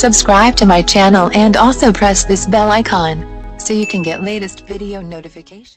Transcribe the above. Subscribe to my channel and also press this bell icon so you can get latest video notifications.